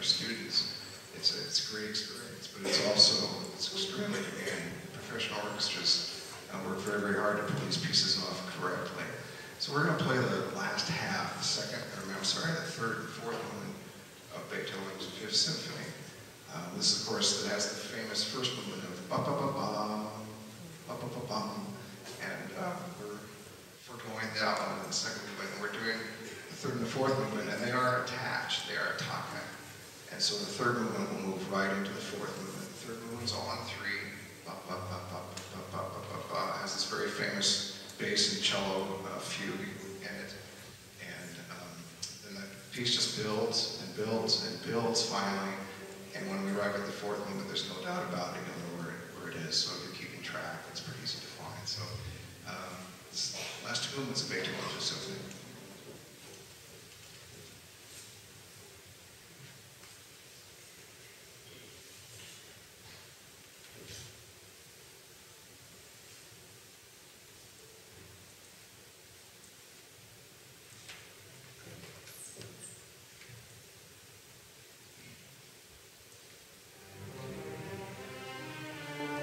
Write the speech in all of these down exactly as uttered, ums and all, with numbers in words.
for students. It's a, it's a great experience, but it's also, it's extremely demanding. Professional orchestras uh, work very, very hard to pull these pieces off correctly. So we're going to play the last half, the second, or I'm sorry, the third and fourth movement of Beethoven's Fifth Symphony. Uh, this is, of course, that has the famous first movement of ba-ba-ba-bum, ba-ba-ba-bum, and uh, we're foregoing that one in the second movement. We're doing the third and the fourth movement, and they are attached, they are attached. And so the third movement will move right into the fourth movement. The third movement's all on three, ba-ba-ba-ba-ba-ba-ba-ba-ba, has this very famous bass and cello uh, fugue in it. And um, then the piece just builds and builds and builds finally. And when we arrive at the fourth movement, there's no doubt about it, you know where it, where it is. So if you're keeping track, it's pretty easy to find. So um, this last two movements of Beethoven's Fifth Symphony.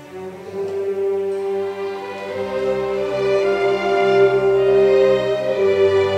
Thank you.